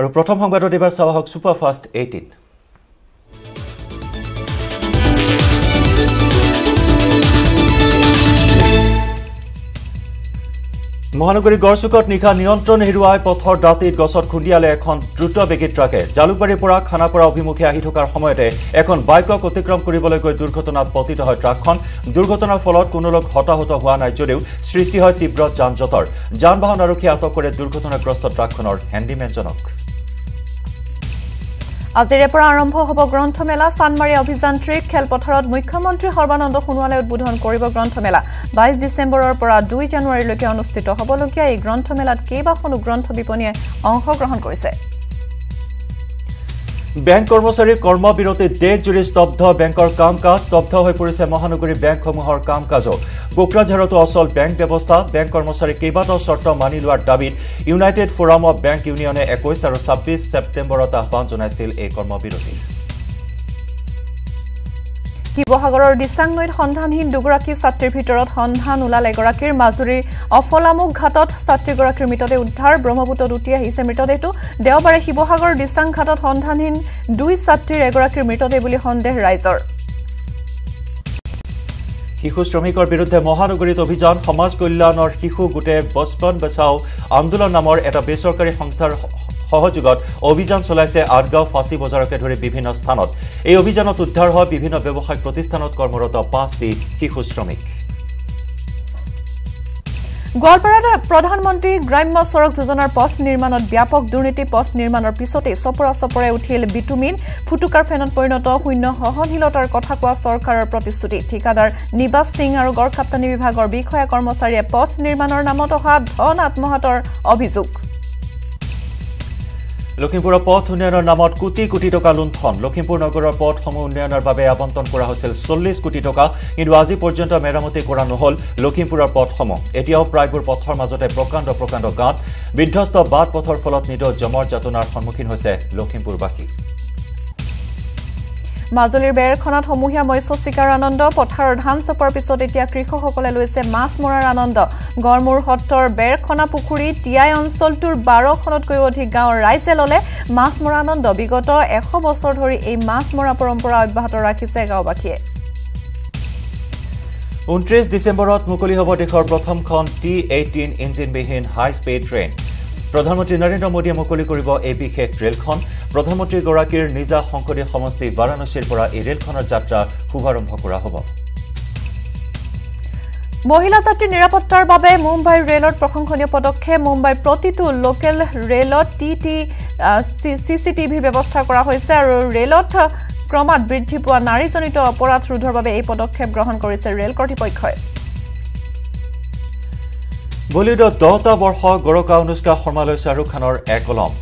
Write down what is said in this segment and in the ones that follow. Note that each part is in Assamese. আৰু প্ৰথম সংবাদত এবাৰ চাও হক সুপাৰ ফাষ্ট 18 মহানগৰী গড়চুকত নিখা নিয়ন্ত্ৰণ হেৰুৱাই পথৰ দাঁতিত গছত খুন্দিয়ালে এখন দ্ৰুত বেগী ট্ৰাকে জালুকবাৰীৰ পৰা খানাপাৰা অভিমুখে আহি থকাৰ সময়তে এখন বাইকক অতিক্ৰম কৰিবলৈ গৈ দুৰ্ঘটনাত পতিত হয় ট্ৰাকখন দুৰ্ঘটনাৰ ফলত কোনো লোক হতাহত হোৱা নাই যদিও সৃষ্টি হয় তীব্ৰ যানজঁটৰ যানবাহন আৰক্ষী আটক কৰে দুৰ্ঘটনাগ্ৰস্ত ট্ৰাকখনৰ হেণ্ডিমেনজনক আজিৰে পৰা আৰম্ভ হ'ব গ্ৰন্থমেলা সানমাৰী অভিযান্ত্ৰিক খেলপথাৰত মুখ্যমন্ত্ৰী সৰ্বানন্দ সোণোৱালে উদ্বোধন কৰিব গ্ৰন্থমেলা 22 ডিসেম্বৰৰ পৰা 2 জানুৱাৰীলৈকে অনুষ্ঠিত হ'বলগীয়া এই গ্ৰন্থমেলাত কেইবাখনো গ্ৰন্থ বিপণীয়ে অংশগ্ৰহণ কৰিছে ব্যাংক কৰ্মচাৰী কৰ্মবিৰতি দেশজুৰি স্তব্ধ বেংকৰ কামকাজ স্তব্ধ হৈ পৰিছে মহানগৰী বেংকসমূহৰ কামকাজো কোকৰাঝাৰত অচল বেংক ব্যৱস্থা বেংক কৰ্মচাৰী কেইবাটাও শৰ্ত মানি লোৱাৰ দাবীত ইউনাইটেড ফ'ৰাম অৱ বেংক ইউনিয়নে 21 আৰু 26 ছেপ্টেম্বৰত আহ্বান জনাইছিল এই কৰ্মবিৰতি শিৱসাগৰৰ দিছাংনৈত সন্ধানহীন দুগৰাকী ছাত্ৰীৰ ভিতৰত সন্ধান ওলাল এগৰাকীৰ মাজুৰীৰ অফলামুখ ঘাটত ছাত্ৰীগৰাকীৰ মৃতদেহ উদ্ধাৰ ব্ৰহ্মপুত্ৰত উটি আহিছে মৃতদেহটো দেওবাৰে শিৱসাগৰৰ দিছাং ঘাটত সন্ধানহীন দুই ছাত্ৰীৰ এগৰাকীৰ মৃতদেহ বুলি সন্দেহ ৰাইজৰ শিশু শ্ৰমিকৰ বিৰুদ্ধে মহানগৰীত অভিযান সমাজ কল্যাণৰ শিশু গোটে বচপন বচাও আন্দোলন নামৰ এটা বেচৰকাৰী সংস্থাৰ সহযোগত অভিযান চলাইছে আটগাঁও ফাঁচি বজাৰকে ধৰি বিভিন্ন স্থানত এই অভিযানত উদ্ধাৰ হয় বিভিন্ন ব্যৱসায়িক প্ৰতিষ্ঠানত কৰ্মৰত 5টি শিশু শ্ৰমিক গোৱালপাৰাত প্ৰধানমন্ত্ৰী গ্ৰাম্য সড়ক যোজনাৰ পথ নিৰ্মাণত ব্যাপক দুৰ্নীতি পথ নিৰ্মাণৰ পিছতে চপৰা উঠিল বিটুমিন ফুটুকাৰ ফেনত পৰিণত শূন্য সহনশীলতাৰ কথা কোৱা চৰকাৰৰ প্ৰতিশ্ৰুতি ঠিকাদাৰ নিবাস সিং আৰু গড় কাপ্তানি বিভাগৰ বিষয়া কৰ্মচাৰীয়ে পথ নিৰ্মাণৰ নামত অহা ধন আত্মহাতৰ অভিযোগ লখিমপুৰৰ পথ উন্নয়নৰ নামত কোটি কোটি টকা লুণ্ঠন লখিমপুৰ নগৰৰ পথসমূহ উন্নয়নৰ বাবে আবণ্টন কৰা হৈছিল 40 কোটি টকা কিন্তু আজি পৰ্যন্ত মেৰামতি কৰা নহল লখিমপুৰৰ পথসমূহ এতিয়াও প্ৰায়বোৰ পথৰ মাজতে প্ৰকাণ্ড গাঁত বিধ্বস্ত বাট পথৰ ফলত নিদৰ জমৰ যাতনাৰ সন্মুখীন হৈছে লখিমপুৰবাসী মাজুলীৰ বেৰখনত সমূহীয়া মৎস্য চিকাৰ আনন্দ পথাৰৰ ধান চপাৰ পিছত এতিয়া কৃষকসকলে লৈছে মাছ মৰাৰ আনন্দ গড়মূৰ সত্ৰৰ বেৰখনা পুখুৰী টিআই অঞ্চলটোৰ 12খনতকৈও অধিক গাঁৱৰ ৰাইজে ললে মাছ মৰা আনন্দ বিগত 100 বছৰ ধৰি এই মাছ মৰা পৰম্পৰা অব্যাহত ৰাখিছে গাঁওবাসীয়ে 29 ডিসেম্বৰত মুকলি হ'ব দেশৰ প্ৰথমখন T18 ইঞ্জিনবিহীন হাই স্পীড ট্ৰেইন प्रधानमंत्री नरेन्द्र मोदी मुक्ति कर विशेष रेलखंड प्रधानमंत्रीगढ़ निजा संसदीय समष्टि वाराणसर यह रेलखर जरा शुभारम्भ कर महिला যাত্রী নিরাপত্তার বাবে মুম্বাই ৰেলত প্ৰশংসনীয় পদক্ষেপ মুম্বাই প্ৰতিটো লোকেল ৰেলত সিসিটিভি ব্যৱস্থা কৰা হৈছে আৰু ৰেলত ক্ৰমাৎ বৃদ্ধি পোৱা নাৰীজনিত অপৰাধ ৰোধৰ বাবে এই পদক্ষেপ গ্ৰহণ কৰিছে ৰেল কৰ্তৃপক্ষই বলিউডৰ 10টা বৰ্ষ গৰকা অনুষ্কা শৰ্মালৈ শাহৰুখ খানৰ এক কলম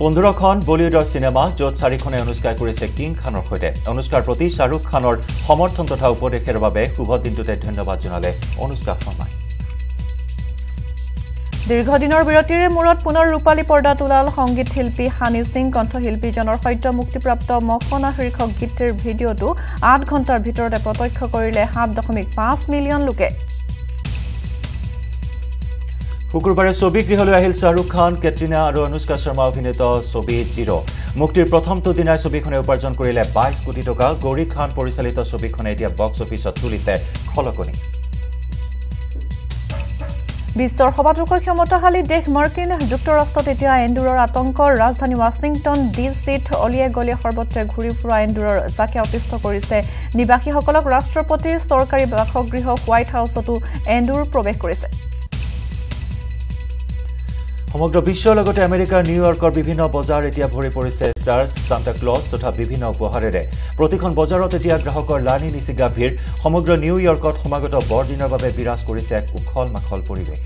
15খন বলিউডৰ সিনেমা য'ত চাৰিখনে অনুষ্কা কৰিছে কিং খানৰ সৈতে অনুষ্কাৰ প্ৰতি শাহৰুখ খানৰ সমৰ্থন তথা উপদেশৰ বাবে শুভ দিনটোতে ধন্যবাদ জনালে অনুষ্কা শৰ্মা দীৰ্ঘদিনৰ বিৰতিৰ মূৰত পুনৰ ৰূপালী পৰ্দাত ওলাল সংগীত শিল্পী হানি সিং কণ্ঠশিল্পীজনৰ সৈতে মুক্তিপ্ৰাপ্ত মখনা শীৰ্ষক গীতৰ ভিডিঅ'টো 8 ঘণ্টাৰ ভিতৰতে প্ৰত্যক্ষ কৰিলে 7.5 মিলিয়ন লোকে শুক্ৰবাৰে ছবি গৃহলৈ আহিল শাহৰুখ খান কেটৰিনা আৰু অনুষ্কা শৰ্মা অভিনীত ছবি জিৰ' মুক্তিৰ প্ৰথমটো দিনাই ছবিখনে উপাৰ্জন কৰিলে 22 কোটি টকা গৌৰী খান পৰিচালিত ছবিখনে এতিয়া বক্স অফিচত তুলিছে খলকনি বিশ্বৰ সবাতোকৈ ক্ষমতাশালী দেশ মাৰ্কিন যুক্তৰাষ্ট্ৰত এতিয়া এণ্ডুৰৰ আতংক ৰাজধানী ৱাশ্বিংটন ডিচিত অলিয়ে গলিয়ে সৰ্বত্ৰ ঘূৰি ফুৰা এণ্ডুৰৰ যাকে অতিষ্ঠ কৰিছে নিবাসীসকলক ৰাষ্ট্ৰপতিৰ চৰকাৰী বাসগৃহ হোৱাইট হাউছতো এণ্ডুৰ প্ৰৱেশ কৰিছে সমগ্ৰ বিশ্বৰ লগতে আমেৰিকাৰ নিউয়ৰ্কৰ বিভিন্ন বজাৰ এতিয়া ভৰি পৰিছে ষ্টাৰ্ছ সান্তাক্লজ তথা বিভিন্ন উপহাৰেৰে প্ৰতিখন বজাৰত এতিয়া গ্ৰাহকৰ লানি নিচিগা ভিৰ সমগ্ৰ নিউয়ৰ্কত সমাগত বৰদিনৰ বাবে বিৰাজ কৰিছে এক উখল মাখল পৰিৱেশ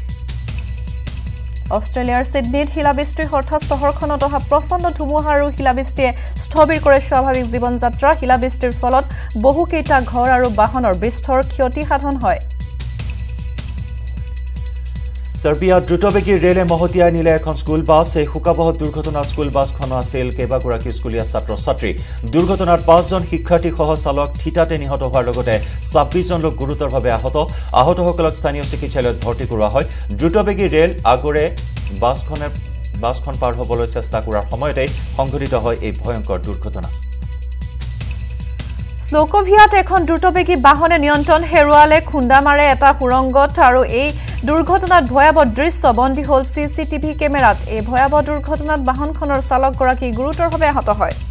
অষ্ট্ৰেলিয়াৰ সিডনীত শিলাবৃষ্টিৰ হঠাৎ চহৰখনত অহা প্ৰচণ্ড ধুমুহা আৰু শিলাবৃষ্টিয়ে স্থবিৰ কৰে স্বাভাৱিক জীৱন যাত্ৰা শিলাবৃষ্টিৰ ফলত বহুকেইটা ঘৰ আৰু বাহনৰ বিস্তৰ ক্ষতি সাধন হয় সাৰ্বিয়া দ্ৰুতবেগী ৰেলে মহতিয়াই নিলে এখন স্কুল বাছ এই শুকাবহ দুৰ্ঘটনাত স্কুল বাছখন আছিল কেইবাগৰাকী স্কুলীয়া ছাত্ৰ ছাত্ৰী দুৰ্ঘটনাত 5জন শিক্ষাৰ্থীসহ চালক থিতাতে নিহত হোৱাৰ লগতে 26জন লোক গুৰুতৰভাৱে আহতসকলক স্থানীয় চিকিৎসালয়ত ভৰ্তি কৰোৱা হয় দ্ৰুতবেগী ৰেল আগৰে বাছখনৰ বাসখন পাৰ হবলৈ চেষ্টা কৰাৰ সময়তে সংঘটিত হয় এই ভয়ংকৰ দুৰ্ঘটনা লোকভিয়াত এখন দ্ৰুতবেগী বাহনে নিয়ন্ত্ৰণ হেৰুৱালে খুন্দা মাৰে এটা সুৰংগত আৰু এই দুৰ্ঘটনাত ভয়াবহ দৃশ্য বন্দী হল সিসিটিভি কেমেৰাত এই ভয়াবহ দুৰ্ঘটনাত বাহনখনৰ চালক গৰাকী গুৰুতৰভাৱে আহত হয়